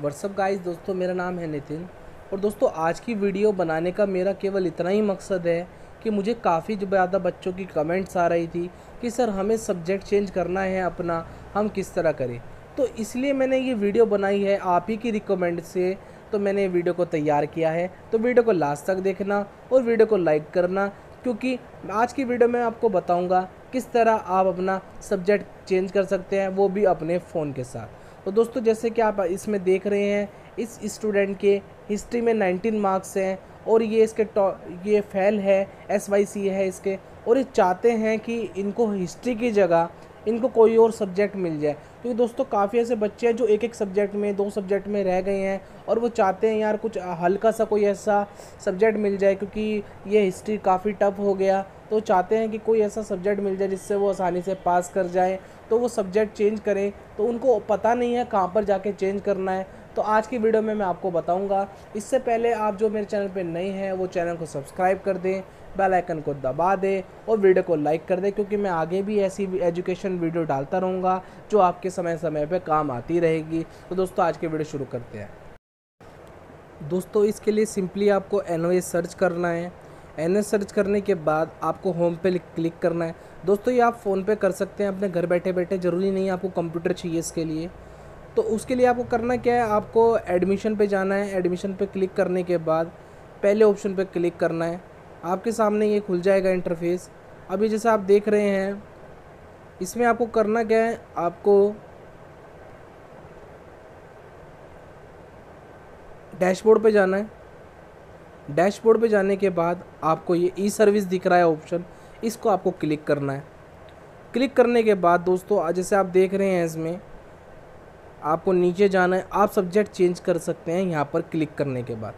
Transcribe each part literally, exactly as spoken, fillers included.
WhatsApp guys, दोस्तों मेरा नाम है नितिन और दोस्तों आज की वीडियो बनाने का मेरा केवल इतना ही मकसद है कि मुझे काफ़ी ज़्यादा बच्चों की कमेंट्स आ रही थी कि सर हमें सब्जेक्ट चेंज करना है अपना, हम किस तरह करें। तो इसलिए मैंने ये वीडियो बनाई है आप ही की रिकमेंड से, तो मैंने वीडियो को तैयार किया है। तो वीडियो को लास्ट तक देखना और वीडियो को लाइक करना, क्योंकि आज की वीडियो में आपको बताऊंगा किस तरह आप अपना सब्जेक्ट चेंज कर सकते हैं, वो भी अपने फ़ोन के साथ। तो दोस्तों जैसे कि आप इसमें देख रहे हैं, इस स्टूडेंट के हिस्ट्री में नाइनटीन मार्क्स हैं और ये इसके ये फेल है, एस वाई सी है इसके, और ये चाहते हैं कि इनको हिस्ट्री की जगह इनको कोई और सब्जेक्ट मिल जाए। क्योंकि दोस्तों काफ़ी ऐसे बच्चे हैं जो एक एक सब्जेक्ट में, दो सब्जेक्ट में रह गए हैं और वो चाहते हैं यार कुछ हल्का सा कोई ऐसा सब्जेक्ट मिल जाए, क्योंकि ये हिस्ट्री काफ़ी टफ हो गया। तो चाहते हैं कि कोई ऐसा सब्जेक्ट मिल जाए जिससे वो आसानी से पास कर जाए, तो वो सब्जेक्ट चेंज करें। तो उनको पता नहीं है कहाँ पर जाके चेंज करना है, तो आज की वीडियो में मैं आपको बताऊंगा। इससे पहले आप जो मेरे चैनल पे नए हैं वो चैनल को सब्सक्राइब कर दें, बेल आइकन को दबा दें और वीडियो को लाइक कर दें, क्योंकि मैं आगे भी ऐसी एजुकेशन वीडियो डालता रहूँगा जो आपके समय समय पे काम आती रहेगी। तो दोस्तों आज की वीडियो शुरू करते हैं। दोस्तों इसके लिए सिंपली आपको एन ओ एस सर्च करना है। एन ओ एस सर्च करने के बाद आपको होम पे क्लिक करना है। दोस्तों ये आप फ़ोन पे कर सकते हैं अपने घर बैठे बैठे, ज़रूरी नहीं है आपको कंप्यूटर चाहिए इसके लिए। तो उसके लिए आपको करना क्या है, आपको एडमिशन पे जाना है। एडमिशन पे क्लिक करने के बाद पहले ऑप्शन पे क्लिक करना है। आपके सामने ये खुल जाएगा इंटरफेस। अभी जैसा आप देख रहे हैं, इसमें आपको करना क्या है, आपको डैशबोर्ड पे जाना है। डैशबोर्ड पे जाने के बाद आपको ये ई सर्विस दिख रहा है ऑप्शन, इसको आपको क्लिक करना है। क्लिक करने के बाद दोस्तों जैसे आप देख रहे हैं, इसमें आपको नीचे जाना है, आप सब्जेक्ट चेंज कर सकते हैं यहाँ पर क्लिक करने के बाद।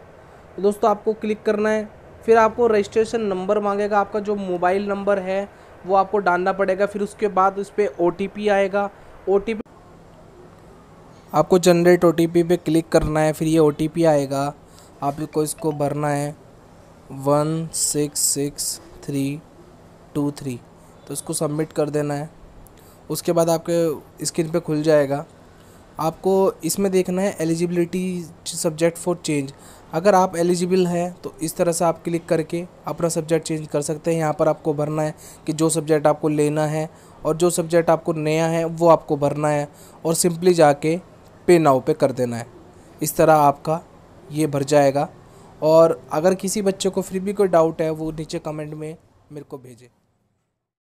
तो दोस्तों आपको क्लिक करना है, फिर आपको रजिस्ट्रेशन नंबर मांगेगा, आपका जो मोबाइल नंबर है वो आपको डालना पड़ेगा। फिर उसके बाद उस पर ओ टी पी आएगा, ओ टी पी आपको जनरेट ओ टी पी पे क्लिक करना है। फिर ये ओ टी पी आएगा, आपको इसको भरना है one six six three two three, तो इसको सबमिट कर देना है। उसके बाद आपके स्क्रीन पे खुल जाएगा, आपको इसमें देखना है एलिजिबिलिटी सब्जेक्ट फॉर चेंज। अगर आप एलिजिबल हैं तो इस तरह से आप क्लिक करके अपना सब्जेक्ट चेंज कर सकते हैं। यहाँ पर आपको भरना है कि जो सब्जेक्ट आपको लेना है और जो सब्जेक्ट आपको नया है वो आपको भरना है, और सिंपली जाके पे नाउ पे कर देना है। इस तरह आपका ये भर जाएगा। और अगर किसी बच्चे को फिर भी कोई डाउट है वो नीचे कमेंट में मेरे को भेजे।